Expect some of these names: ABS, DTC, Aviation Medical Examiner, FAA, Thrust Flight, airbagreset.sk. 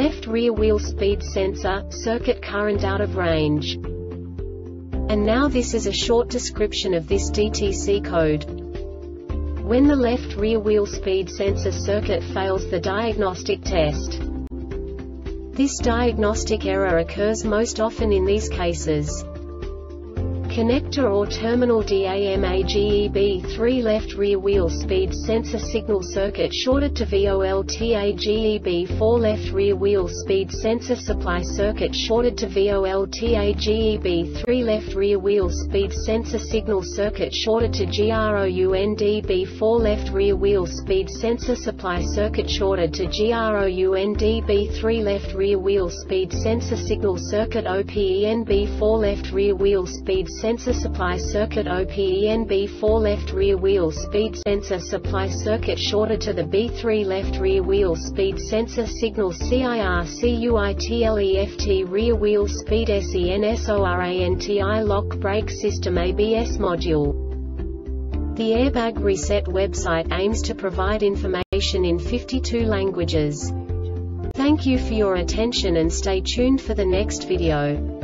left rear wheel speed sensor, circuit current out of range. And now this is a short description of this DTC code. When the left rear wheel speed sensor circuit fails the diagnostic test. This diagnostic error occurs most often in these cases. Connector or terminal DAMAGEB3 left rear wheel speed sensor signal circuit shorted to VOLTAGEB4 left rear wheel speed sensor supply circuit shorted to VOLTAGEB3 left rear wheel speed sensor signal circuit shorted to GROUNDB4 left rear wheel speed sensor supply circuit shorted to GROUNDB3 left rear wheel speed sensor signal circuit OPENB4 left rear wheel speed sensor supply circuit OPENB4 left rear wheel speed sensor supply circuit shorted to the B3 left rear wheel speed sensor signal CIRCUITLEFT rear wheel speed SENSORANTI lock brake system ABS module. The Airbag Reset website aims to provide information in 52 languages. Thank you for your attention and stay tuned for the next video.